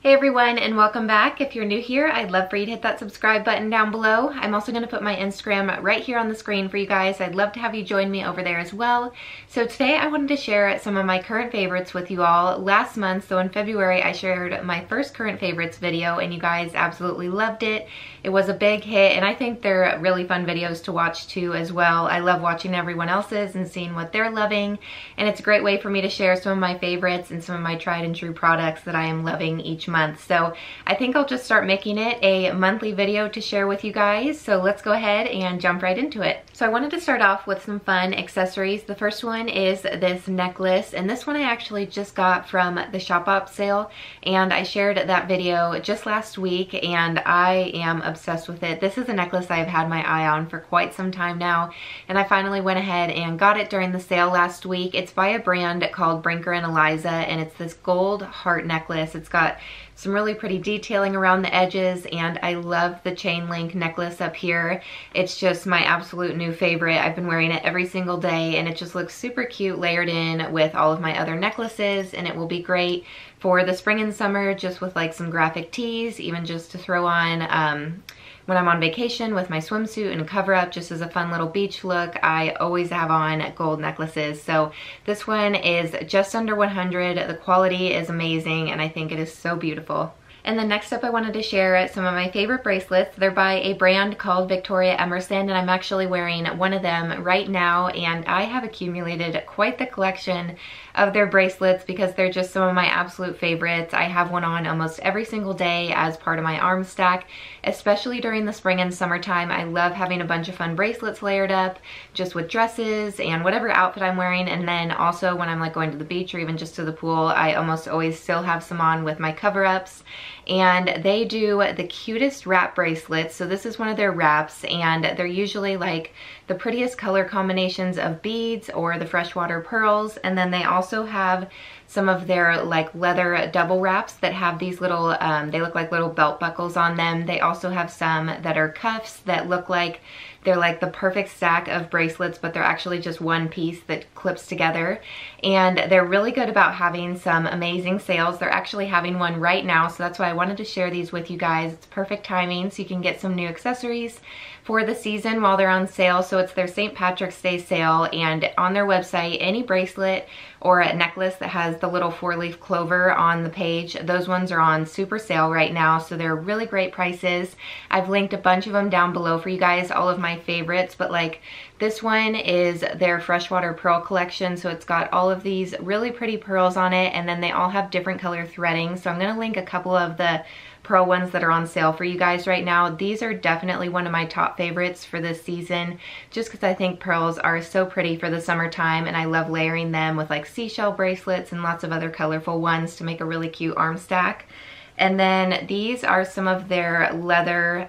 Hey everyone, and welcome back. If you're new here, I'd love for you to hit that subscribe button down below. I'm also going to put my Instagram right here on the screen for you guys. I'd love to have you join me over there as well. So today I wanted to share some of my current favorites with you all. Last month, so in February, I shared my first current favorites video and you guys absolutely loved it. It was a big hit and I think they're really fun videos to watch too as well. I love watching everyone else's and seeing what they're loving, and it's a great way for me to share some of my favorites and some of my tried and true products that I am loving each month. So I think I'll just start making it a monthly video to share with you guys. So let's go ahead and jump right into it. So I wanted to start off with some fun accessories. The first one is this necklace, and this one I actually just got from the Shop Op sale, and I shared that video just last week and I am obsessed with it. This is a necklace I've had my eye on for quite some time now, and I finally went ahead and got it during the sale last week. It's by a brand called Brinker and Eliza, and it's this gold heart necklace. It's got some really pretty detailing around the edges, and I love the chain link necklace up here. It's just my absolute new favorite. I've been wearing it every single day and it just looks super cute layered in with all of my other necklaces, and it will be great for the spring and summer just with like some graphic tees, even just to throw on when I'm on vacation with my swimsuit and cover up, just as a fun little beach look. I always have on gold necklaces. So this one is just under $100. The quality is amazing and I think it is so beautiful. And then next up, I wanted to share some of my favorite bracelets. They're by a brand called Victoria Emerson, and I'm actually wearing one of them right now, and I have accumulated quite the collection of their bracelets because they're just some of my absolute favorites. I have one on almost every single day as part of my arm stack, especially during the spring and summertime. I love having a bunch of fun bracelets layered up just with dresses and whatever outfit I'm wearing, and then also when I'm like going to the beach or even just to the pool, I almost always still have some on with my cover-ups. And they do the cutest wrap bracelets. So this is one of their wraps, and they're usually like the prettiest color combinations of beads or the freshwater pearls. And then they also have some of their like leather double wraps that have these little, they look like little belt buckles on them. They also have some that are cuffs that look like they're like the perfect stack of bracelets, but they're actually just one piece that clips together. And they're really good about having some amazing sales. They're actually having one right now, so that's why I wanted to share these with you guys. It's perfect timing so you can get some new accessories for the season while they're on sale. So it's their St. Patrick's Day sale, and on their website, any bracelet or a necklace that has the little four-leaf clover on the page, those ones are on super sale right now, so they're really great prices. I've linked a bunch of them down below for you guys, all of my favorites, but like this one is their freshwater pearl collection, so it's got all of these really pretty pearls on it, and then they all have different color threading. So I'm going to link a couple of the pearl ones that are on sale for you guys right now. These are definitely one of my top favorites for this season, just because I think pearls are so pretty for the summertime, and I love layering them with like seashell bracelets and lots of other colorful ones to make a really cute arm stack. And then these are some of their leather,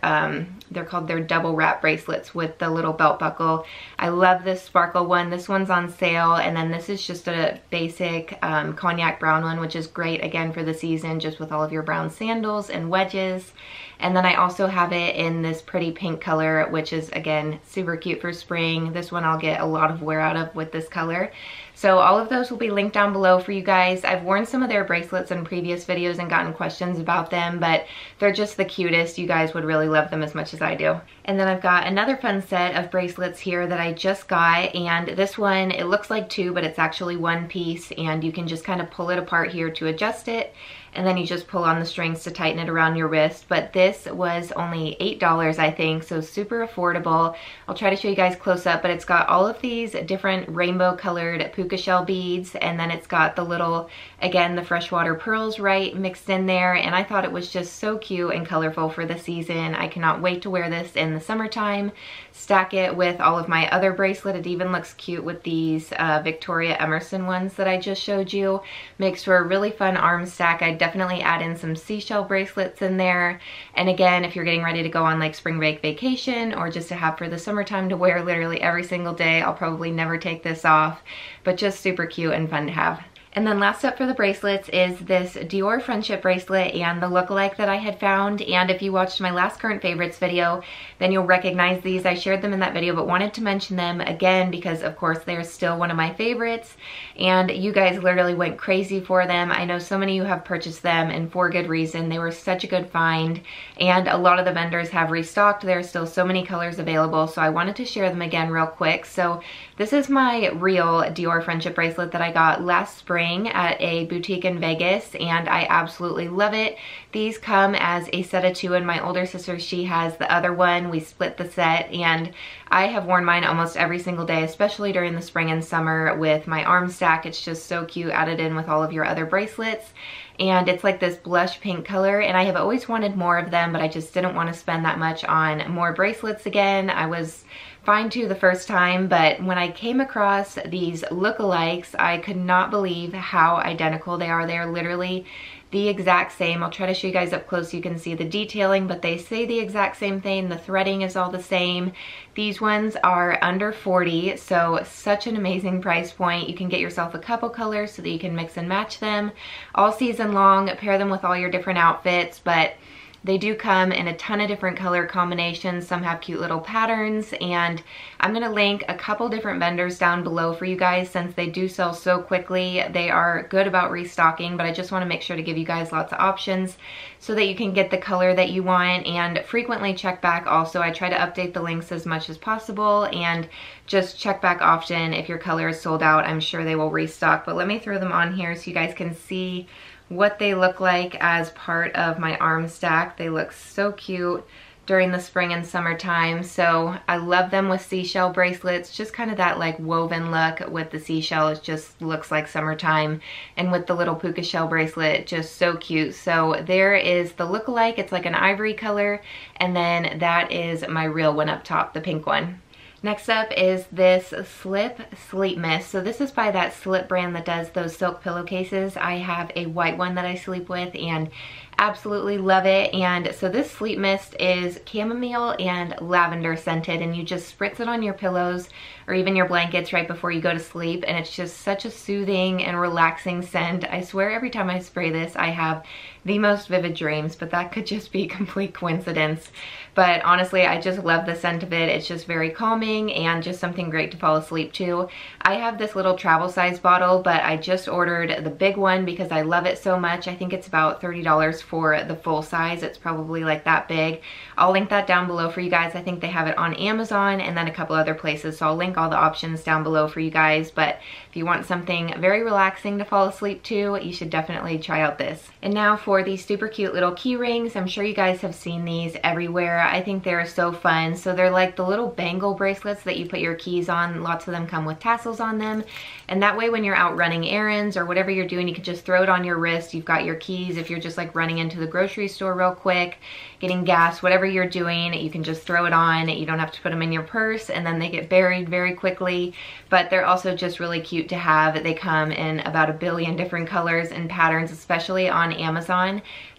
they're called their double wrap bracelets with the little belt buckle. I love this sparkle one. This one's on sale. And then this is just a basic cognac brown one, which is great again for the season, just with all of your brown sandals and wedges. And then I also have it in this pretty pink color, which is again super cute for spring. This one I'll get a lot of wear out of with this color. So all of those will be linked down below for you guys. I've worn some of their bracelets in previous videos and gotten questions about them, but they're just the cutest. You guys would really love them as much as I do. And then I've got another fun set of bracelets here that I just got, and this one, it looks like two, but it's actually one piece, and you can just kind of pull it apart here to adjust it, and then you just pull on the strings to tighten it around your wrist. But this was only $8, I think, so super affordable. I'll try to show you guys close up, but it's got all of these different rainbow colored puka shell beads, and then it's got the little, again, the freshwater pearls right mixed in there, and I thought it was just so cute and colorful for the season. I cannot wait to wear this in the summertime, stack it with all of my other bracelet. It even looks cute with these Victoria Emerson ones that I just showed you. Makes for a really fun arm stack. I definitely add in some seashell bracelets in there, and again, if you're getting ready to go on like spring break vacation or just to have for the summertime to wear literally every single day, I'll probably never take this off, but just super cute and fun to have. And then last up for the bracelets is this Dior friendship bracelet and the lookalike that I had found. And if you watched my last current favorites video, then you'll recognize these. I shared them in that video, but wanted to mention them again because of course they're still one of my favorites and you guys literally went crazy for them. I know so many of you have purchased them and for good reason. They were such a good find and a lot of the vendors have restocked. There are still so many colors available, so I wanted to share them again real quick. So this is my real Dior friendship bracelet that I got last spring at a boutique in Vegas, and I absolutely love it. These come as a set of two, and my older sister, she has the other one. We split the set, and I have worn mine almost every single day, especially during the spring and summer with my arm stack. It's just so cute added in with all of your other bracelets. And it's like this blush pink color, and I have always wanted more of them, but I just didn't want to spend that much on more bracelets again. I was fine too the first time, but when I came across these lookalikes, I could not believe how identical they are. They are literally the exact same. I'll try to show you guys up close so you can see the detailing, but they say the exact same thing. The threading is all the same. These ones are under 40, so such an amazing price point. You can get yourself a couple colors so that you can mix and match them all season long, pair them with all your different outfits, but they do come in a ton of different color combinations. Some have cute little patterns, and I'm gonna link a couple different vendors down below for you guys since they do sell so quickly. They are good about restocking, but I just wanna make sure to give you guys lots of options so that you can get the color that you want, and frequently check back also. I try to update the links as much as possible and just check back often. If your color is sold out, I'm sure they will restock, but let me throw them on here so you guys can see what they look like as part of my arm stack. They look so cute during the spring and summertime. So I love them with seashell bracelets, just kind of that like woven look with the seashell. It just looks like summertime. And with the little puka shell bracelet, just so cute. So there is the lookalike. It's like an ivory color. And then that is my real one up top, the pink one. Next up is this Slip Sleep Mist. So this is by that Slip brand that does those silk pillowcases. I have a white one that I sleep with and absolutely love it. And so this sleep mist is chamomile and lavender scented, and you just spritz it on your pillows or even your blankets right before you go to sleep, and it's just such a soothing and relaxing scent. I swear every time I spray this I have the most vivid dreams, but that could just be complete coincidence. But honestly, I just love the scent of it. It's just very calming and just something great to fall asleep to. I have this little travel size bottle, but I just ordered the big one because I love it so much. I think it's about $30 for the full size. It's probably like that big. I'll link that down below for you guys. I think they have it on Amazon and then a couple other places, so I'll link all the options down below for you guys. But if you want something very relaxing to fall asleep to, you should definitely try out this. And now for these super cute little key rings. I'm sure you guys have seen these everywhere. I think they're so fun. So they're like the little bangle bracelets that you put your keys on. Lots of them come with tassels on them, and that way when you're out running errands or whatever you're doing, you can just throw it on your wrist. You've got your keys. If you're just like running into the grocery store real quick, getting gas, whatever you're doing, you can just throw it on. You don't have to put them in your purse, and then they get buried very quickly. But they're also just really cute to have. They come in about a billion different colors and patterns, especially on Amazon.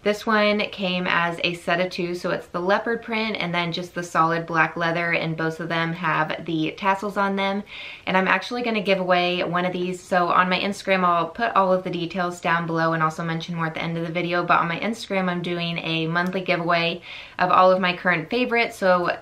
This one came as a set of two, so it's the leopard print and then just the solid black leather, and both of them have the tassels on them. And I'm actually gonna give away one of these. So on my Instagram, I'll put all of the details down below and also mention more at the end of the video, but on my Instagram, I'm doing a monthly giveaway of all of my current favorites. So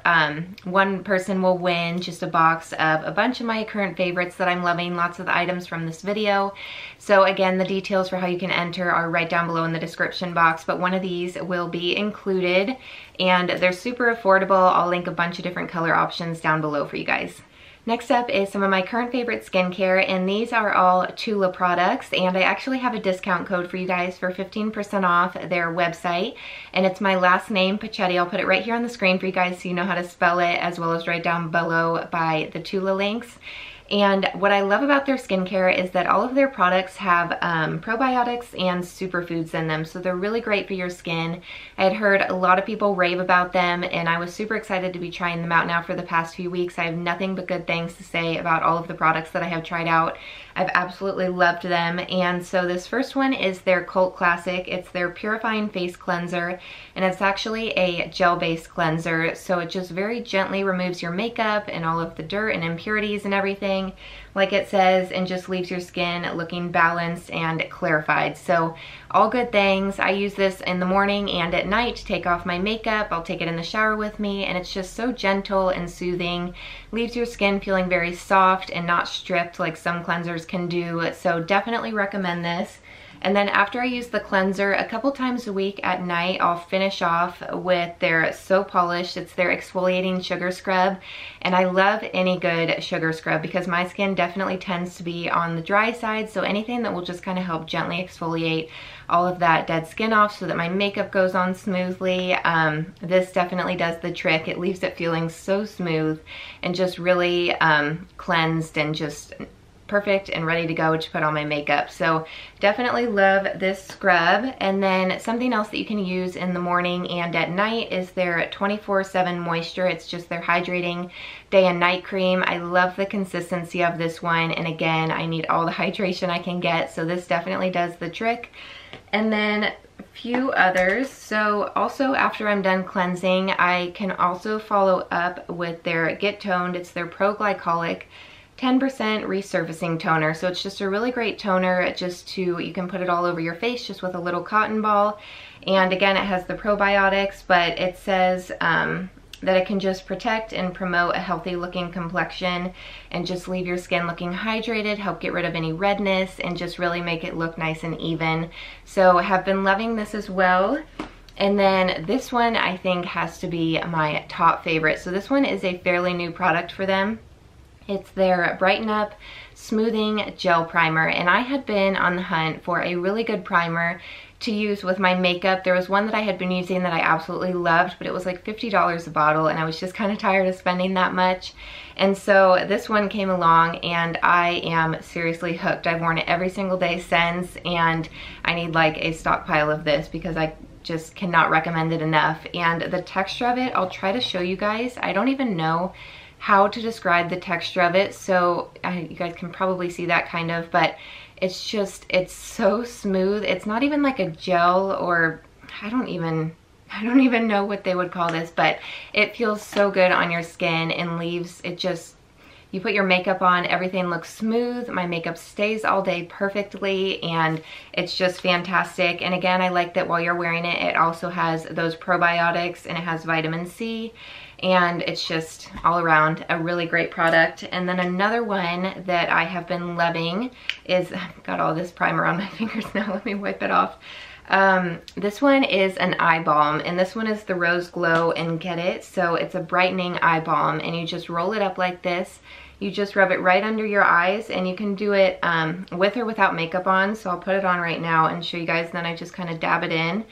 one person will win just a box of a bunch of my current favorites that I'm loving, lots of the items from this video. So again, the details for how you can enter are right down below in the description box, but one of these will be included, and they're super affordable. I'll link a bunch of different color options down below for you guys. Next up is some of my current favorite skincare, and these are all Tula products, and I actually have a discount code for you guys for 15% off their website, and it's my last name, Puccetti. I'll put it right here on the screen for you guys so you know how to spell it, as well as right down below by the Tula links. And what I love about their skincare is that all of their products have probiotics and superfoods in them, so they're really great for your skin. I had heard a lot of people rave about them, and I was super excited to be trying them out now for the past few weeks. I have nothing but good things to say about all of the products that I have tried out. I've absolutely loved them. And so this first one is their Cult Classic. It's their Purifying Face Cleanser, and it's actually a gel-based cleanser, so it just very gently removes your makeup and all of the dirt and impurities and everything. everything like it says and just leaves your skin looking balanced and clarified. So all good things. I use this in the morning and at night to take off my makeup. I'll take it in the shower with me, and it's just so gentle and soothing. Leaves your skin feeling very soft and not stripped like some cleansers can do. So definitely recommend this. And then after I use the cleanser a couple times a week at night, I'll finish off with their So Polished. It's their exfoliating sugar scrub, and I love any good sugar scrub because my skin definitely tends to be on the dry side, so anything that will just kind of help gently exfoliate all of that dead skin off so that my makeup goes on smoothly. This definitely does the trick. It leaves it feeling so smooth and just really cleansed and just perfect and ready to go to put on my makeup. So definitely love this scrub. And then something else that you can use in the morning and at night is their 24/7 moisture. It's just their hydrating day and night cream. I love the consistency of this one, and again, I need all the hydration I can get, so this definitely does the trick. And then a few others. So also after I'm done cleansing, I can also follow up with their Get Toned. It's their Pro Glycolic 10% resurfacing toner. So it's just a really great toner just to, you can put it all over your face just with a little cotton ball. And again, it has the probiotics, but it says that it can just protect and promote a healthy looking complexion and just leave your skin looking hydrated, help get rid of any redness, and just really make it look nice and even. So I have been loving this as well. And then this one I think has to be my top favorite. So this one is a fairly new product for them. It's their Brighten Up Smoothing Gel Primer, and I had been on the hunt for a really good primer to use with my makeup. There was one that I had been using that I absolutely loved, but it was like $50 a bottle, and I was just kind of tired of spending that much. And so this one came along, and I am seriously hooked. I've worn it every single day since, and I need like a stockpile of this because I just cannot recommend it enough. And the texture of it, I'll try to show you guys. I don't even know how to describe the texture of it, so you guys can probably see that kind of, but it's just, it's so smooth. It's not even like a gel, or I don't even know what they would call this, but it feels so good on your skin and leaves it just, you put your makeup on, everything looks smooth. My makeup stays all day perfectly, and it's just fantastic. And again, I like that while you're wearing it, it also has those probiotics and it has vitamin C, and it's just all around a really great product. And then another one that I have been loving is, I've got all this primer on my fingers now, let me wipe it off. This one is an eye balm, and this one is the Rose Glow and Get It. So it's a brightening eye balm, and you just roll it up like this. You just rub it right under your eyes, and you can do it with or without makeup on. So I'll put it on right now and show you guys. Then I just kind of dab it in,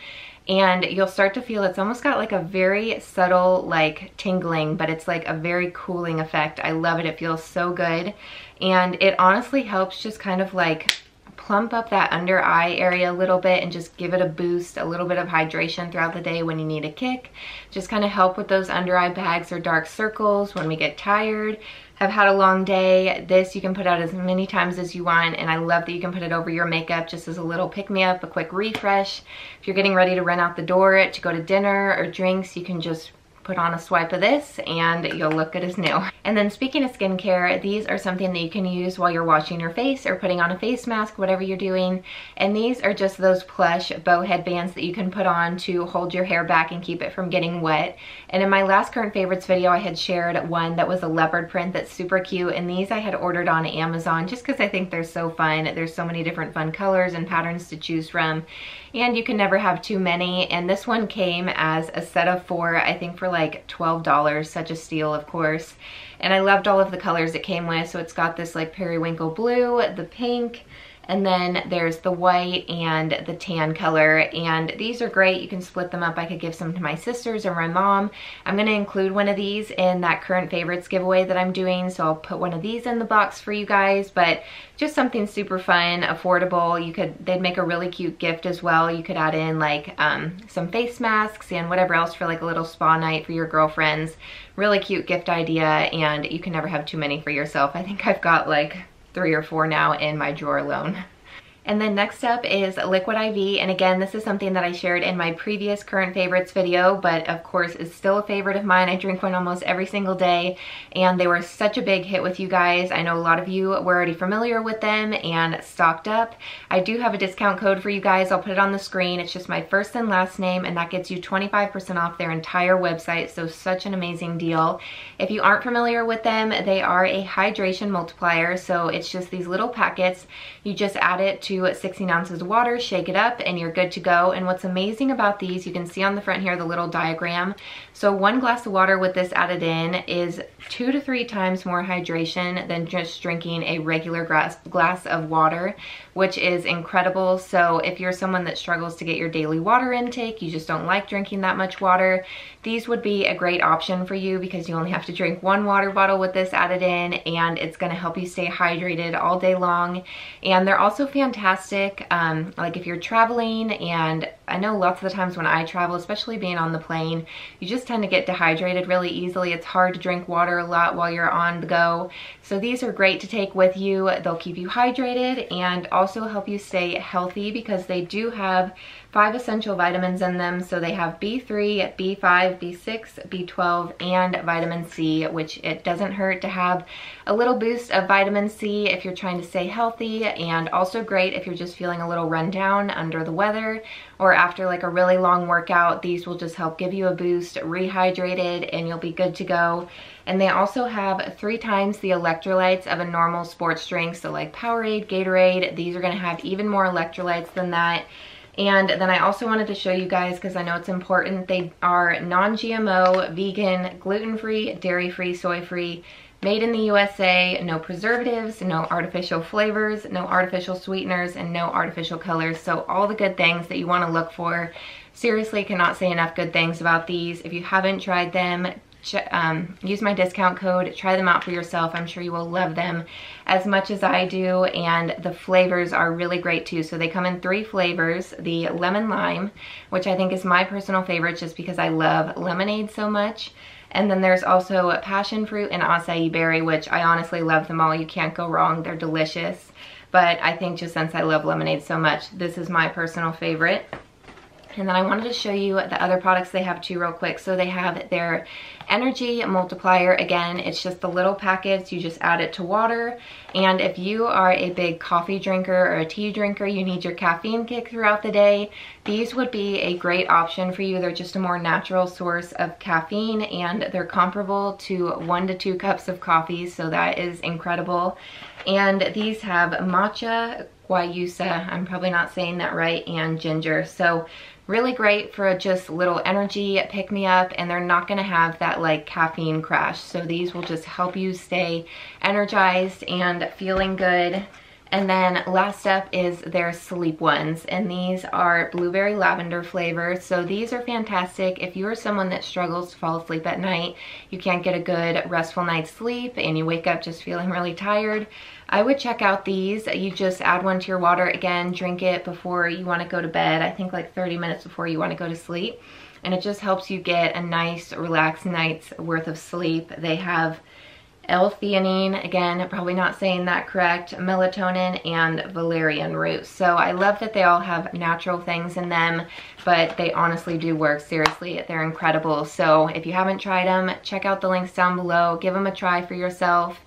and you'll start to feel it's almost got like a very subtle like tingling, but it's like a very cooling effect. I love it. It feels so good, and it honestly helps just kind of like plump up that under eye area a little bit and just give it a boost, a little bit of hydration throughout the day when you need a kick. Just kind of help with those under eye bags or dark circles when we get tired, have had a long day. This you can put out as many times as you want, and I love that you can put it over your makeup just as a little pick-me-up, a quick refresh. If you're getting ready to run out the door to go to dinner or drinks, you can just put on a swipe of this and you'll look good as new. And then speaking of skincare, these are something that you can use while you're washing your face or putting on a face mask, whatever you're doing. And these are just those plush bow headbands that you can put on to hold your hair back and keep it from getting wet. And in my last current favorites video, I had shared one that was a leopard print that's super cute, and these I had ordered on Amazon just because I think they're so fun. There's so many different fun colors and patterns to choose from, and you can never have too many. And this one came as a set of four, I think for like $12, such a steal, of course. And I loved all of the colors it came with. So it's got this like periwinkle blue, the pink, and then there's the white and the tan color. And these are great. You can split them up. I could give some to my sisters or my mom. I'm going to include one of these in that current favorites giveaway that I'm doing, so I'll put one of these in the box for you guys. But just something super fun, affordable. You could, they'd make a really cute gift as well. You could add in like some face masks and whatever else for like a little spa night for your girlfriends. Really cute gift idea, and you can never have too many for yourself. I think I've got like 3 or 4 now in my drawer alone. And then next up is Liquid IV, and again, this is something that I shared in my previous current favorites video, but of course is still a favorite of mine. I drink one almost every single day, and they were such a big hit with you guys. I know a lot of you were already familiar with them and stocked up. I do have a discount code for you guys. I'll put it on the screen. It's just my first and last name, and that gets you 25% off their entire website, so such an amazing deal. If you aren't familiar with them, they are a hydration multiplier, so it's just these little packets. You just add it to 16 ounces of water, shake it up, and you're good to go. And what's amazing about these, you can see on the front here the little diagram. So 1 glass of water with this added in is 2 to 3 times more hydration than just drinking a regular glass of water, which is incredible. So if you're someone that struggles to get your daily water intake, you just don't like drinking that much water, these would be a great option for you because you only have to drink 1 water bottle with this added in, and it's going to help you stay hydrated all day long. And they're also fantastic, like if you're traveling, and I know lots of the times when I travel, especially being on the plane, you just tend to get dehydrated really easily. It's hard to drink water a lot while you're on the go. So these are great to take with you. They'll keep you hydrated and also help you stay healthy because they do have 5 essential vitamins in them. So they have B3, B5, B6, B12, and vitamin C, which it doesn't hurt to have a little boost of vitamin C if you're trying to stay healthy, and also great if you're just feeling a little run down under the weather or after like a really long workout. These will just help give you a boost, rehydrated, and you'll be good to go. And they also have 3 times the electrolytes of a normal sports drink. So like Powerade, Gatorade, these are gonna have even more electrolytes than that. And then I also wanted to show you guys, because I know it's important, they are non-GMO, vegan, gluten-free, dairy-free, soy-free, made in the USA, no preservatives, no artificial flavors, no artificial sweeteners, and no artificial colors. So all the good things that you want to look for. Seriously, cannot say enough good things about these. If you haven't tried them, use my discount code, try them out for yourself. I'm sure you will love them as much as I do, and the flavors are really great too. So they come in 3 flavors, the lemon lime, which I think is my personal favorite just because I love lemonade so much. And then there's also passion fruit and acai berry, which I honestly love them all. You can't go wrong, they're delicious. But I think just since I love lemonade so much, this is my personal favorite. And then I wanted to show you the other products they have too real quick. So they have their energy multiplier. Again, it's just the little packets. You just add it to water. And if you are a big coffee drinker or a tea drinker, you need your caffeine kick throughout the day, these would be a great option for you. They're just a more natural source of caffeine, and they're comparable to 1 to 2 cups of coffee. So that is incredible. And these have matcha, guayusa, I'm probably not saying that right, and ginger. So really great for just little energy pick-me-up, and they're not gonna have that like caffeine crash. So these will just help you stay energized and feeling good. And then last up is their Sleep ones, and these are blueberry lavender flavor. So these are fantastic if you are someone that struggles to fall asleep at night, you can't get a good restful night's sleep, and you wake up just feeling really tired. I would check out these. You just add one to your water. Again, drink it before you want to go to bed. I think like 30 minutes before you want to go to sleep, and it just helps you get a nice relaxed night's worth of sleep. They have L-theanine, again, probably not saying that correct, melatonin, and valerian root. So I love that they all have natural things in them, but they honestly do work. Seriously, they're incredible. So if you haven't tried them, check out the links down below, give them a try for yourself,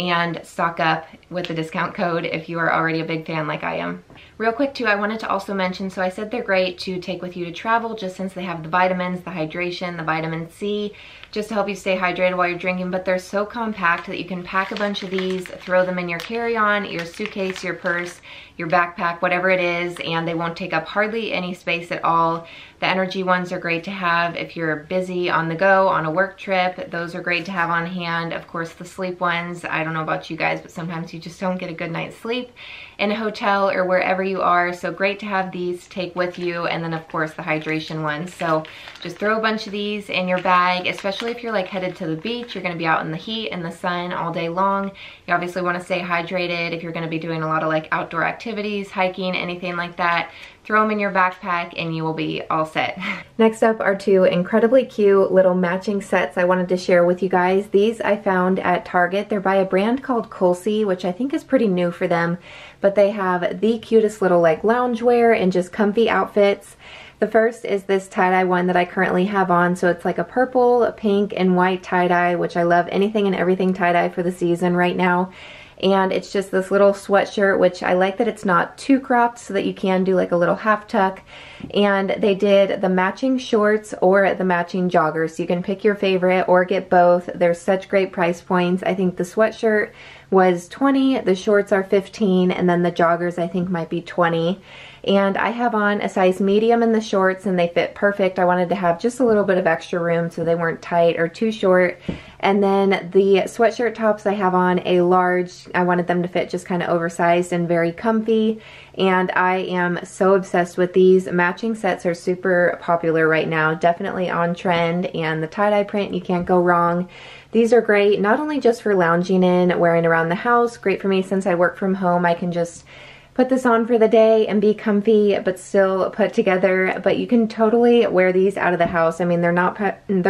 and stock up with the discount code if you are already a big fan like I am. Real quick too, I wanted to also mention, so I said they're great to take with you to travel just since they have the vitamins, the hydration, the vitamin C, just to help you stay hydrated while you're drinking, but they're so compact that you can pack a bunch of these, throw them in your carry-on, your suitcase, your purse, your backpack, whatever it is, and they won't take up hardly any space at all. The energy ones are great to have if you're busy on the go, on a work trip. Those are great to have on hand. Of course, the sleep ones, I don't know about you guys, but sometimes you just don't get a good night's sleep in a hotel or wherever you are. So great to have these take with you. And then of course the hydration ones. So just throw a bunch of these in your bag, especially if you're like headed to the beach, you're going to be out in the heat and the sun all day long. You obviously want to stay hydrated if you're going to be doing a lot of like outdoor activities, hiking, anything like that. Throw them in your backpack and you will be all set. Next up are 2 incredibly cute little matching sets I wanted to share with you guys. These I found at Target. They're by a brand called Colsie, which I think is pretty new for them. but they have the cutest little like loungewear and just comfy outfits. The first is this tie-dye one that I currently have on, so it's like a purple, a pink, and white tie-dye, which I love anything and everything tie-dye for the season right now. And it's just this little sweatshirt, which I like that it's not too cropped so that you can do like a little half tuck. And they did the matching shorts or the matching joggers. So you can pick your favorite or get both. They're such great price points. I think the sweatshirt was $20, the shorts are $15, and then the joggers I think might be $20. And I have on a size medium in the shorts and they fit perfect. I wanted to have just a little bit of extra room so they weren't tight or too short. And then the sweatshirt tops I have on a large. I wanted them to fit just kind of oversized and very comfy. And I am so obsessed with these. Matching sets are super popular right now, definitely on trend, and the tie-dye print, you can't go wrong. These are great, not only just for lounging in, wearing around the house, great for me since I work from home. I can just put this on for the day and be comfy, but still put together. But you can totally wear these out of the house. I mean, they're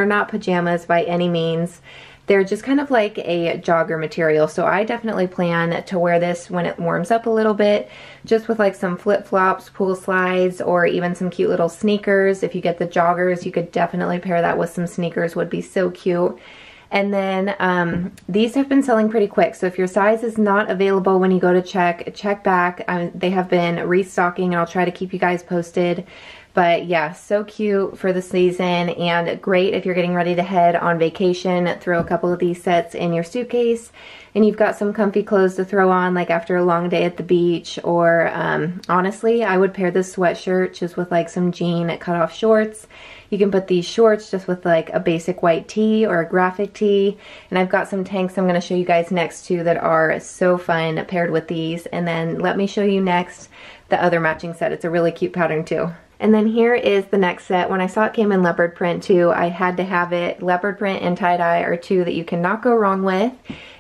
not pajamas by any means. They're just kind of like a jogger material, so I definitely plan to wear this when it warms up a little bit, just with like some flip-flops, pool slides, or even some cute little sneakers. If you get the joggers, you could definitely pair that with some sneakers, would be so cute. And then these have been selling pretty quick, so if your size is not available when you go to check back. They have been restocking, and I'll try to keep you guys posted. But yeah, so cute for the season and great if you're getting ready to head on vacation. Throw a couple of these sets in your suitcase and you've got some comfy clothes to throw on like after a long day at the beach, or honestly, I would pair this sweatshirt just with like some jean cutoff shorts. You can put these shorts just with like a basic white tee or a graphic tee. And I've got some tanks I'm going to show you guys next too that are so fun paired with these. And then let me show you next the other matching set. It's a really cute pattern too. And then here is the next set. When I saw it came in leopard print too, I had to have it. Leopard print and tie-dye are two that you cannot go wrong with.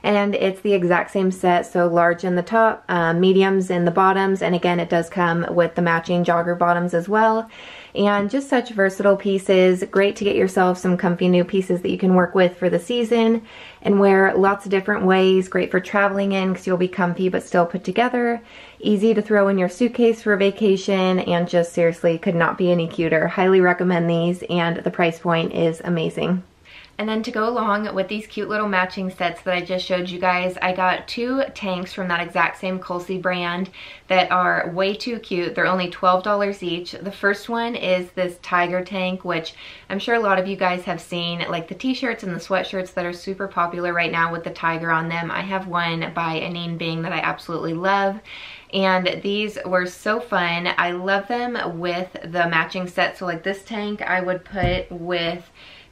And it's the exact same set, so large in the top, mediums in the bottoms, and again, it does come with the matching jogger bottoms as well. And just such versatile pieces. Great to get yourself some comfy new pieces that you can work with for the season and wear lots of different ways. Great for traveling in because you'll be comfy but still put together. Easy to throw in your suitcase for vacation, and just seriously could not be any cuter. Highly recommend these, and the price point is amazing. And then to go along with these cute little matching sets that I just showed you guys, I got two tanks from that exact same Colsie brand that are way too cute. They're only $12 each. The first one is this tiger tank, which I'm sure a lot of you guys have seen, like the t-shirts and the sweatshirts that are super popular right now with the tiger on them. I have one by Anine Bing that I absolutely love. And these were so fun. I love them with the matching set. So like this tank I would put with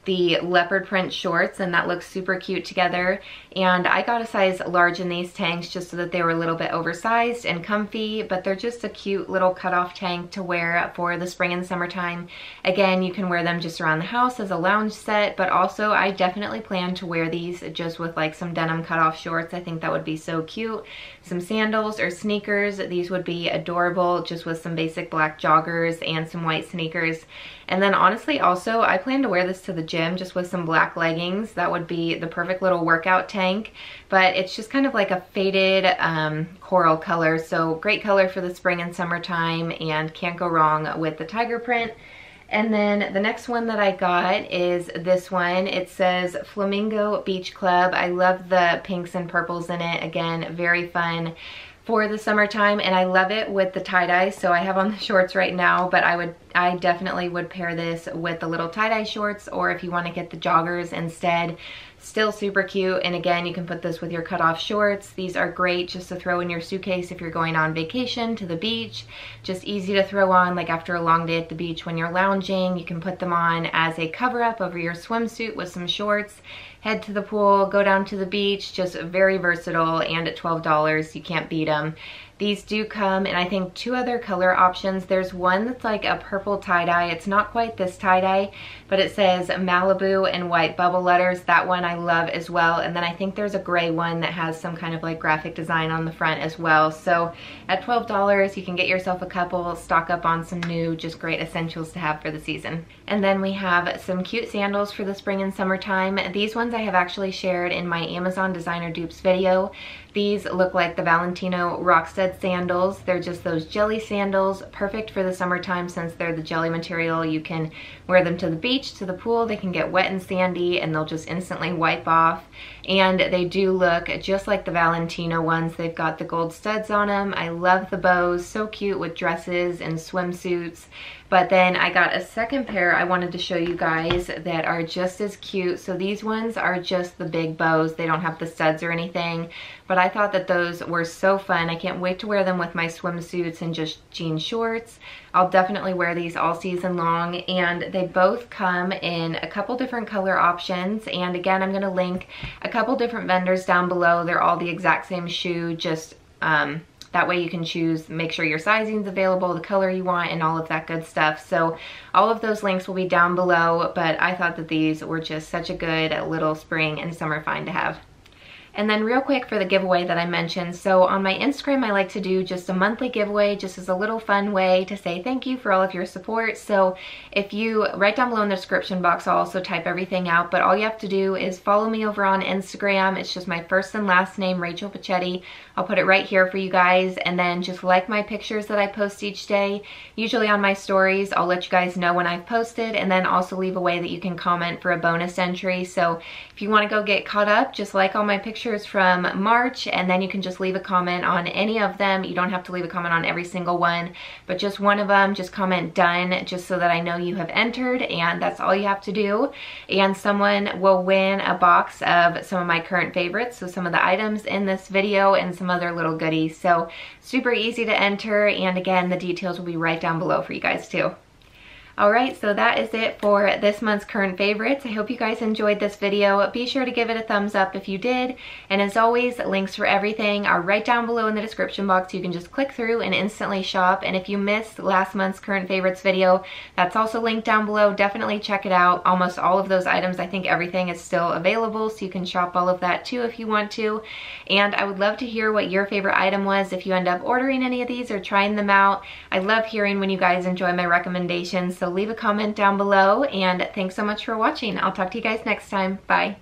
the leopard print shorts, and that looks super cute together. And I got a size large in these tanks just so that they were a little bit oversized and comfy, but they're just a cute little cutoff tank to wear for the spring and summertime. Again, you can wear them just around the house as a lounge set, but also I definitely plan to wear these just with like some denim cutoff shorts. I think that would be so cute. Some sandals or sneakers. These would be adorable just with some basic black joggers and some white sneakers. And then honestly also, I plan to wear this to the gym just with some black leggings. That would be the perfect little workout tank, but it's just kind of like a faded coral color. So great color for the spring and summertime, and can't go wrong with the tiger print. And then the next one that I got is this one. It says Flamingo Beach Club. I love the pinks and purples in it. Again, very fun for the summertime, and I love it with the tie-dye. So I have on the shorts right now, but I definitely would pair this with the little tie-dye shorts, or if you want to get the joggers instead. Still super cute, and again, you can put this with your cutoff shorts. These are great just to throw in your suitcase if you're going on vacation to the beach. Just easy to throw on like after a long day at the beach when you're lounging. You can put them on as a cover-up over your swimsuit with some shorts. Head to the pool, go down to the beach. Just very versatile, and at $12, you can't beat them. These do come in, I think, two other color options. There's one that's like a purple tie-dye. It's not quite this tie-dye, but it says Malibu in white bubble letters. That one I love as well. And then I think there's a gray one that has some kind of like graphic design on the front as well. So at $12, you can get yourself a couple, stock up on some new, just great essentials to have for the season. And then we have some cute sandals for the spring and summertime. These ones I have actually shared in my Amazon designer dupes video. These look like the Valentino Rockstud sandals. They're just those jelly sandals, perfect for the summertime since they're the jelly material. You can wear them to the beach, to the pool. They can get wet and sandy and they'll just instantly wipe off. And they do look just like the Valentino ones. They've got the gold studs on them. I love the bows, so cute with dresses and swimsuits. But then I got a second pair I wanted to show you guys that are just as cute. So these ones are just the big bows. They don't have the studs or anything, but I thought that those were so fun. I can't wait to wear them with my swimsuits and just jean shorts. I'll definitely wear these all season long, and they both come in a couple different color options. And again, I'm gonna link a couple different vendors down below. They're all the exact same shoe, just that way you can choose, make sure your sizing's available, the color you want, and all of that good stuff. So all of those links will be down below, but I thought that these were just such a good little spring and summer find to have. And then real quick for the giveaway that I mentioned. So on my Instagram, I like to do just a monthly giveaway, just as a little fun way to say thank you for all of your support. So if you write down below in the description box, I'll also type everything out, but all you have to do is follow me over on Instagram. It's just my first and last name, Rachel Puccetti. I'll put it right here for you guys. And then just like my pictures that I post each day, usually on my stories, I'll let you guys know when I've posted, and then also leave a way that you can comment for a bonus entry. So if you want to go get caught up, just like all my pictures from March, and then you can just leave a comment on any of them. You don't have to leave a comment on every single one, but just one of them, just comment done, just so that I know you have entered, and that's all you have to do. And someone will win a box of some of my current favorites, so some of the items in this video and some other little goodies. So super easy to enter, and again, the details will be right down below for you guys too. Alright, so that is it for this month's current favorites. I hope you guys enjoyed this video. Be sure to give it a thumbs up if you did. And as always, links for everything are right down below in the description box. You can just click through and instantly shop. And if you missed last month's current favorites video, that's also linked down below. Definitely check it out. Almost all of those items, I think everything is still available, so you can shop all of that too if you want to. And I would love to hear what your favorite item was if you end up ordering any of these or trying them out. I love hearing when you guys enjoy my recommendations. So leave a comment down below, and thanks so much for watching. I'll talk to you guys next time. Bye.